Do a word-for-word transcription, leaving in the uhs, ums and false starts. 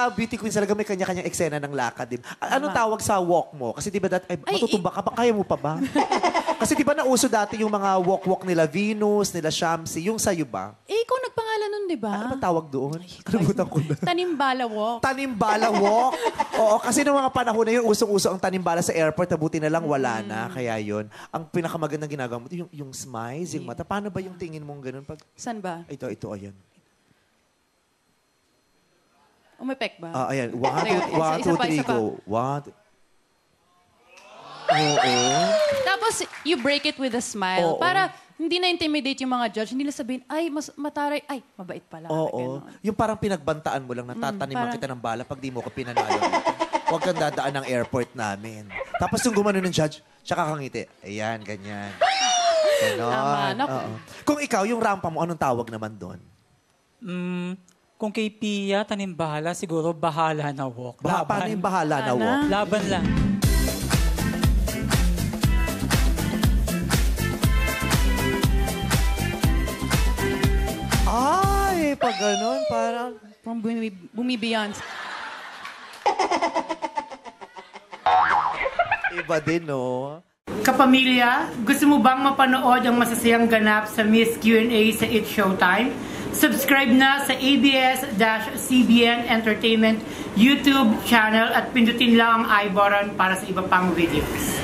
mga beauty queens talaga may kanya-kanyang eksena ng lakad. Diba? Anong tawag sa walk mo? Kasi diba dati, ay, matutumba ka ba? Kaya mo pa ba? Kasi diba nauso dati yung mga walk-walk nila Venus, nila Shamsi, yung sa'yo ba? Eh, ikaw nagpangalan nun, diba? Ano ba tawag doon? Kalimutan ko na. Tanimbala walk. Tanimbala walk? Oo, kasi nung mga panahon na yun, usong-uso ang tanimbala sa airport, nabuti na lang wala na. Kaya yun, ang pinakamagandang ginagawa mo, yung, yung smiles, yung mata. Paano ba yung tingin mong ganun? Pag... San ba? Ito, ito, ayan. Umepek ba? Ah, uh, ayan. One, two, one, two, three, go. One, two. Oo. Tapos, you break it with a smile. Oo. Para hindi na-intimidate yung mga judge. Hindi nila sabihin, ay, mas mataray. Ay, mabait pala. Oo. Ganun. Yung parang pinagbantaan mo lang, natataniman mm, parang... kita ng bala pag di mo ka pinanalo. Huwag kang dadaan ng airport namin. Tapos yung gumano ng judge, tsaka kangiti. Ayan, ganyan. Ganon. Tama. Oo. Kung ikaw, yung rampa mo, anong tawag naman doon? Hmm... Kung kay Pia, Tanimbala, siguro bahala na walk. Ba laban. Paano yung bahala na walk? Laban lang. Ay, pag ganun, parang... Parang bumi-Beyonce. Iba din, no? Kapamilya, gusto mo bang mapanood ang masasayang ganap sa Miss Q and A sa It's Showtime? Subscribe na sa A B S C B N Entertainment YouTube channel at pindutin lang ang i-button para sa iba pang videos.